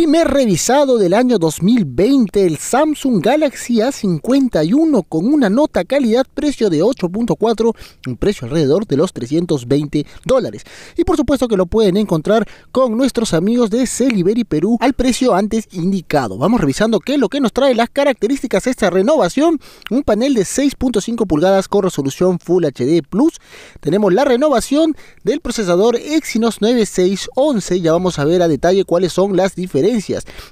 Primer revisado del año 2020, el Samsung Galaxy A51 con una nota calidad-precio de 8.4, un precio alrededor de los $320. Y por supuesto que lo pueden encontrar con nuestros amigos de Celivery Perú al precio antes indicado. Vamos revisando qué es lo que nos trae las características de esta renovación. Un panel de 6.5 pulgadas con resolución Full HD+. Tenemos la renovación del procesador Exynos 9611. Ya vamos a ver a detalle cuáles son las diferencias.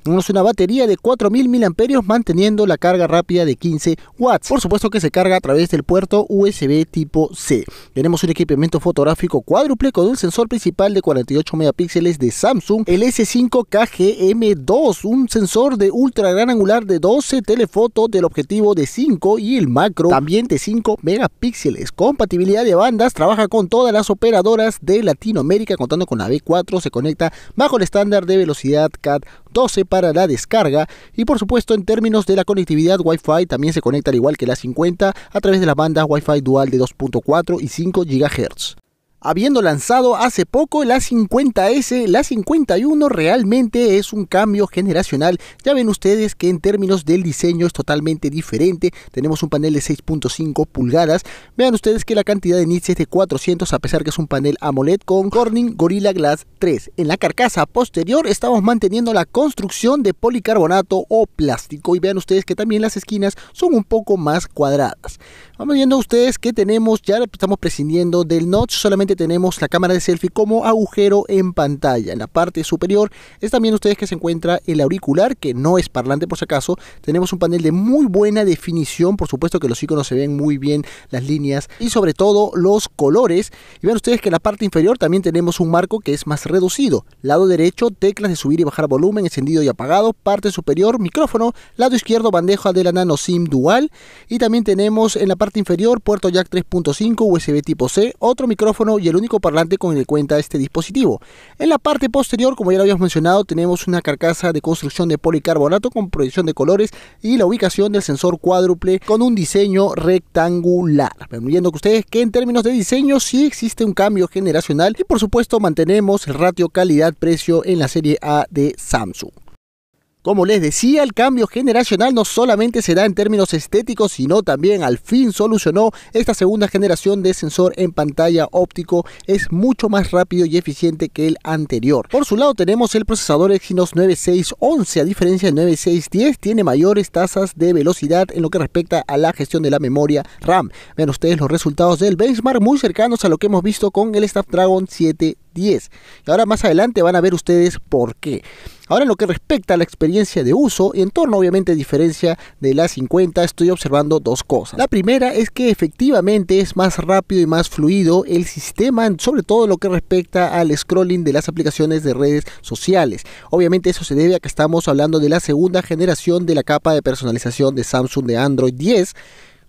Tenemos una batería de 4000 mAh manteniendo la carga rápida de 15 watts. Por supuesto que se carga a través del puerto USB tipo C. Tenemos un equipamiento fotográfico cuádruple con un sensor principal de 48 megapíxeles de Samsung, el S5KGM2, un sensor de ultra gran angular de 12, telefoto del objetivo de 5 y el macro también de 5 megapíxeles. Compatibilidad de bandas, trabaja con todas las operadoras de Latinoamérica contando con la B4, se conecta bajo el estándar de velocidad CAT 12 para la descarga y por supuesto en términos de la conectividad Wi-Fi también se conecta al igual que la 50 a través de las bandas Wi-Fi dual de 2.4 y 5 GHz. Habiendo lanzado hace poco la 50S, la 51 realmente es un cambio generacional. Ya ven ustedes que en términos del diseño es totalmente diferente. Tenemos un panel de 6.5 pulgadas. Vean ustedes que la cantidad de nits es de 400 a pesar que es un panel AMOLED con Corning Gorilla Glass 3. En la carcasa posterior estamos manteniendo la construcción de policarbonato o plástico. Y vean ustedes que también las esquinas son un poco más cuadradas. Vamos viendo ustedes que tenemos, ya estamos prescindiendo del notch, solamente tenemos la cámara de selfie como agujero en pantalla. En la parte superior es también ustedes que se encuentra el auricular, que no es parlante por si acaso. Tenemos un panel de muy buena definición, por supuesto que los iconos se ven muy bien, las líneas y sobre todo los colores. Y vean ustedes que en la parte inferior también tenemos un marco que es más reducido. Lado derecho, teclas de subir y bajar volumen, encendido y apagado. Parte superior, micrófono. Lado izquierdo, bandeja de la nano SIM dual. Y también tenemos en la parte inferior puerto jack 3.5, USB tipo C, otro micrófono y el único parlante con el que cuenta este dispositivo. En la parte posterior, como ya lo habíamos mencionado, tenemos una carcasa de construcción de policarbonato con proyección de colores y la ubicación del sensor cuádruple con un diseño rectangular. Viendo que ustedes que en términos de diseño sí existe un cambio generacional y por supuesto mantenemos el ratio calidad-precio en la serie A de Samsung. Como les decía, el cambio generacional no solamente se da en términos estéticos, sino también al fin solucionó esta segunda generación de sensor en pantalla óptico. Es mucho más rápido y eficiente que el anterior. Por su lado tenemos el procesador Exynos 9611, a diferencia del 9610, tiene mayores tasas de velocidad en lo que respecta a la gestión de la memoria RAM. Vean ustedes los resultados del benchmark muy cercanos a lo que hemos visto con el Snapdragon 710. Y ahora más adelante van a ver ustedes por qué. Ahora en lo que respecta a la experiencia de uso y entorno, obviamente a diferencia de la 50, estoy observando dos cosas. La primera es que efectivamente es más rápido y más fluido el sistema, sobre todo en lo que respecta al scrolling de las aplicaciones de redes sociales. Obviamente eso se debe a que estamos hablando de la segunda generación de la capa de personalización de Samsung de Android 10.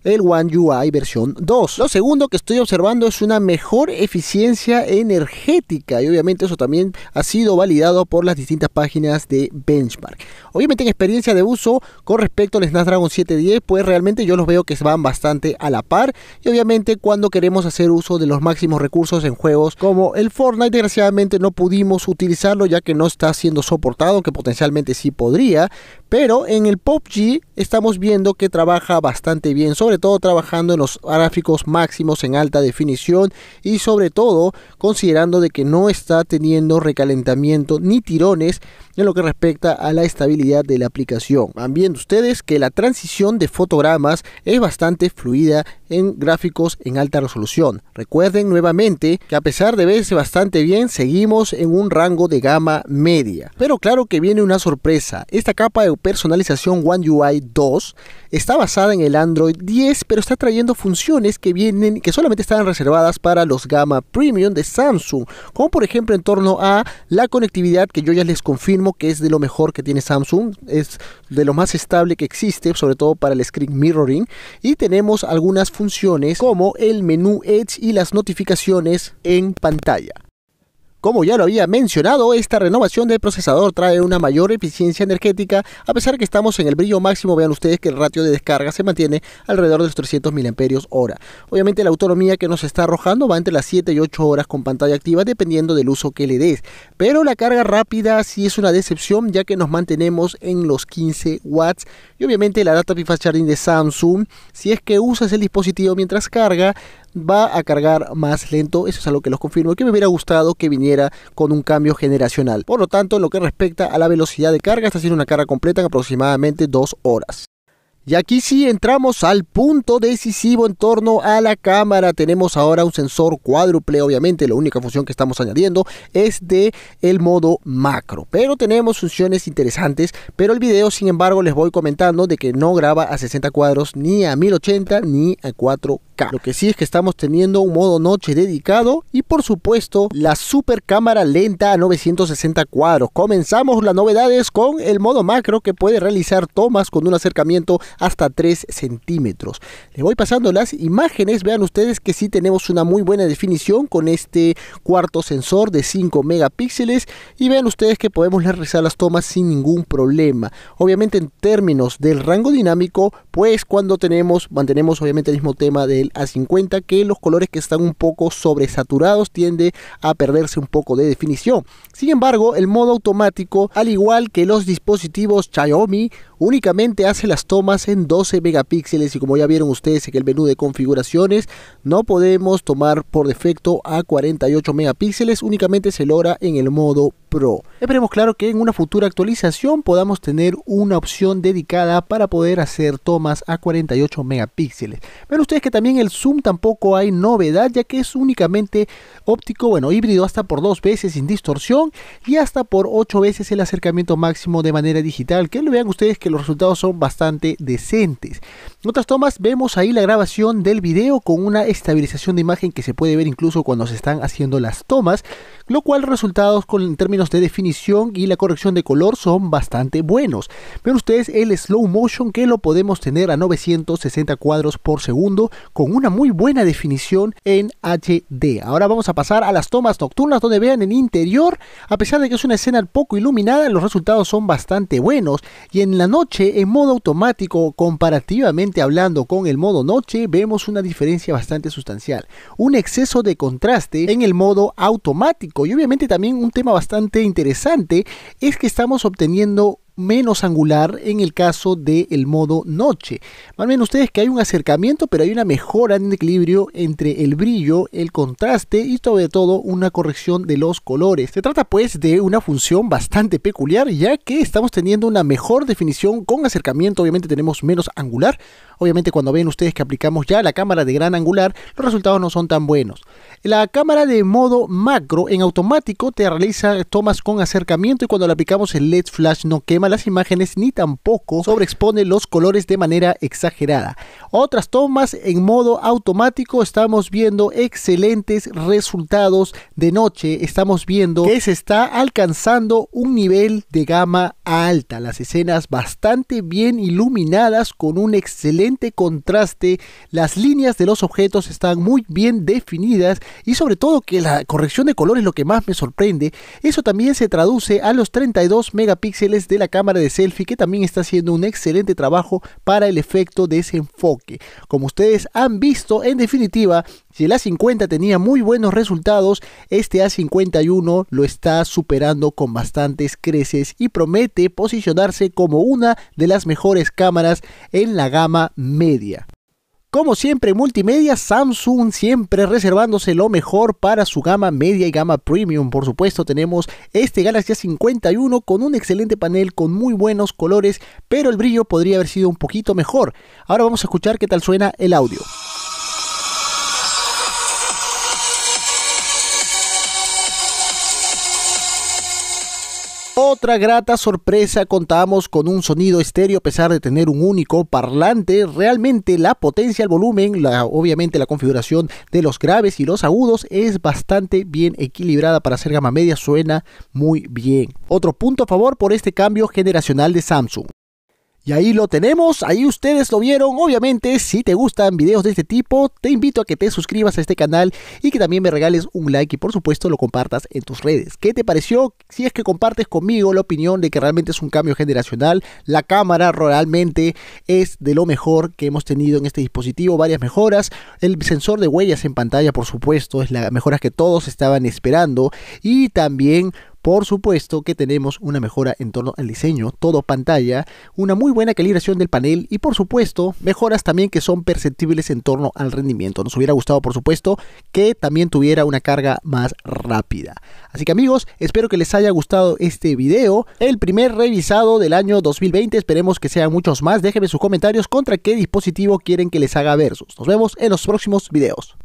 El One UI versión 2. Lo segundo que estoy observando es una mejor eficiencia energética y obviamente eso también ha sido validado por las distintas páginas de benchmark. Obviamente en experiencia de uso con respecto al Snapdragon 710, pues realmente yo los veo que van bastante a la par y obviamente cuando queremos hacer uso de los máximos recursos en juegos como el Fortnite, desgraciadamente no pudimos utilizarlo ya que no está siendo soportado, que potencialmente sí podría, pero en el PUBG estamos viendo que trabaja bastante bien, sobre todo trabajando en los gráficos máximos en alta definición y sobre todo considerando de que no está teniendo recalentamiento ni tirones en lo que respecta a la estabilidad de la aplicación. Van viendo ustedes que la transición de fotogramas es bastante fluida en gráficos en alta resolución. Recuerden nuevamente que a pesar de verse bastante bien, seguimos en un rango de gama media. Pero claro que viene una sorpresa. Esta capa de personalización One UI 2 está basada en el Android 10. Pero está trayendo funciones que solamente estaban reservadas para los gama premium de Samsung, como por ejemplo en torno a la conectividad, que yo ya les confirmo que es de lo mejor que tiene Samsung, es de lo más estable que existe, sobre todo para el screen mirroring, y tenemos algunas funciones como el menú Edge y las notificaciones en pantalla. Como ya lo había mencionado, esta renovación del procesador trae una mayor eficiencia energética, a pesar que estamos en el brillo máximo. Vean ustedes que el ratio de descarga se mantiene alrededor de los 300 mAh. Obviamente la autonomía que nos está arrojando va entre las 7 y 8 horas con pantalla activa, dependiendo del uso que le des. Pero la carga rápida sí es una decepción, ya que nos mantenemos en los 15 watts. Y obviamente la Adaptive Fast Charging de Samsung, si es que usas el dispositivo mientras carga, va a cargar más lento. Eso es algo que los confirmo, que me hubiera gustado que viniera con un cambio generacional. Por lo tanto, en lo que respecta a la velocidad de carga, está haciendo una carga completa en aproximadamente 2 horas. Y aquí sí entramos al punto decisivo en torno a la cámara. Tenemos ahora un sensor cuádruple, obviamente la única función que estamos añadiendo es de el modo macro. Pero tenemos funciones interesantes, pero el video sin embargo les voy comentando de que no graba a 60 cuadros, ni a 1080, ni a 4K. Lo que sí es que estamos teniendo un modo noche dedicado y por supuesto la super cámara lenta a 960 cuadros. Comenzamos las novedades con el modo macro, que puede realizar tomas con un acercamiento hasta 3 centímetros. Les voy pasando las imágenes. Vean ustedes que sí tenemos una muy buena definición con este cuarto sensor de 5 megapíxeles y vean ustedes que podemos realizar las tomas sin ningún problema. Obviamente en términos del rango dinámico, pues cuando mantenemos obviamente el mismo tema del A50, que los colores que están un poco sobresaturados tiende a perderse un poco de definición. Sin embargo, el modo automático, al igual que los dispositivos Xiaomi, únicamente hace las tomas en 12 megapíxeles y como ya vieron ustedes en el menú de configuraciones, no podemos tomar por defecto a 48 megapíxeles, únicamente se logra en el modo Pro. Esperemos claro que en una futura actualización podamos tener una opción dedicada para poder hacer tomas a 48 megapíxeles. Ven ustedes que también el zoom tampoco hay novedad, ya que es únicamente óptico, bueno, híbrido hasta por 2 veces sin distorsión y hasta por 8 veces el acercamiento máximo de manera digital, que vean ustedes que los resultados son bastante decentes. En otras tomas vemos ahí la grabación del video con una estabilización de imagen que se puede ver incluso cuando se están haciendo las tomas, lo cual resultados en términos de definición y la corrección de color son bastante buenos. Ven ustedes el slow motion, que lo podemos tener a 960 cuadros por segundo con una muy buena definición en HD. Ahora vamos a pasar a las tomas nocturnas, donde vean en interior, a pesar de que es una escena poco iluminada, los resultados son bastante buenos. Y en la noche, en modo automático, comparativamente hablando con el modo noche, vemos una diferencia bastante sustancial, un exceso de contraste en el modo automático. Y obviamente también un tema bastante interesante es que estamos obteniendo menos angular en el caso del modo noche. Más bien ustedes que hay un acercamiento, pero hay una mejora en el equilibrio entre el brillo, el contraste y sobre todo una corrección de los colores. Se trata pues de una función bastante peculiar, ya que estamos teniendo una mejor definición con acercamiento, obviamente tenemos menos angular. Obviamente cuando ven ustedes que aplicamos ya la cámara de gran angular, los resultados no son tan buenos. La cámara de modo macro en automático te realiza tomas con acercamiento y cuando le aplicamos el LED flash no quema las imágenes ni tampoco sobreexpone los colores de manera exagerada. Otras tomas en modo automático estamos viendo excelentes resultados de noche. Estamos viendo que se está alcanzando un nivel de gama alta. Las escenas bastante bien iluminadas con un excelente contraste. Las líneas de los objetos están muy bien definidas y sobre todo que la corrección de color es lo que más me sorprende. Eso también se traduce a los 32 megapíxeles de la cámara de selfie, que también está haciendo un excelente trabajo para el efecto desenfoque. Como ustedes han visto, en definitiva, si el A50 tenía muy buenos resultados, este A51 lo está superando con bastantes creces y promete posicionarse como una de las mejores cámaras en la gama media. Como siempre en multimedia, Samsung siempre reservándose lo mejor para su gama media y gama premium. Por supuesto tenemos este Galaxy A51 con un excelente panel, con muy buenos colores, pero el brillo podría haber sido un poquito mejor. Ahora vamos a escuchar qué tal suena el audio. Otra grata sorpresa, contamos con un sonido estéreo a pesar de tener un único parlante. Realmente la potencia, el volumen, obviamente la configuración de los graves y los agudos es bastante bien equilibrada para hacer gama media, suena muy bien. Otro punto a favor por este cambio generacional de Samsung. Y ahí lo tenemos, ahí ustedes lo vieron. Obviamente, si te gustan videos de este tipo, te invito a que te suscribas a este canal y que también me regales un like y por supuesto lo compartas en tus redes. ¿Qué te pareció? Si es que compartes conmigo la opinión de que realmente es un cambio generacional, la cámara realmente es de lo mejor que hemos tenido en este dispositivo, varias mejoras, el sensor de huellas en pantalla por supuesto es la mejora que todos estaban esperando y también... Por supuesto que tenemos una mejora en torno al diseño, todo pantalla, una muy buena calibración del panel y por supuesto mejoras también que son perceptibles en torno al rendimiento. Nos hubiera gustado por supuesto que también tuviera una carga más rápida. Así que amigos, espero que les haya gustado este video, el primer revisado del año 2020, esperemos que sean muchos más. Déjenme sus comentarios contra qué dispositivo quieren que les haga versus. Nos vemos en los próximos videos.